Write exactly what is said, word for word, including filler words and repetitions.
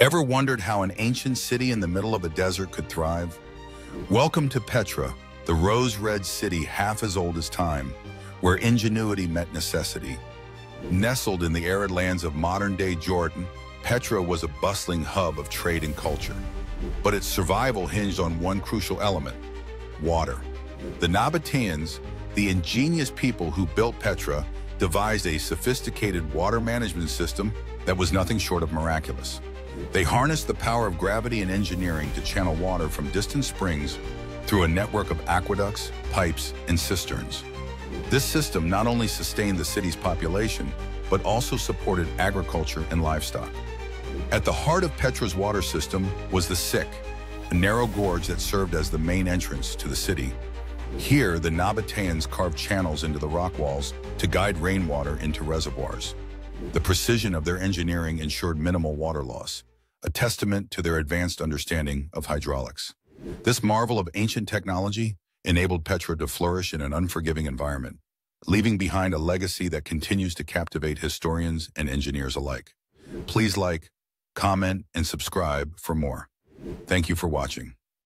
Ever wondered how an ancient city in the middle of a desert could thrive? Welcome to Petra, the rose-red city half as old as time, where ingenuity met necessity. Nestled in the arid lands of modern-day Jordan, Petra was a bustling hub of trade and culture. But its survival hinged on one crucial element: water. The Nabataeans, the ingenious people who built Petra, devised a sophisticated water management system that was nothing short of miraculous. They harnessed the power of gravity and engineering to channel water from distant springs through a network of aqueducts, pipes, and cisterns. This system not only sustained the city's population, but also supported agriculture and livestock. At the heart of Petra's water system was the Siq, a narrow gorge that served as the main entrance to the city. Here, the Nabataeans carved channels into the rock walls to guide rainwater into reservoirs. The precision of their engineering ensured minimal water loss, a testament to their advanced understanding of hydraulics. This marvel of ancient technology enabled Petra to flourish in an unforgiving environment, leaving behind a legacy that continues to captivate historians and engineers alike. Please like, comment, and subscribe for more. Thank you for watching.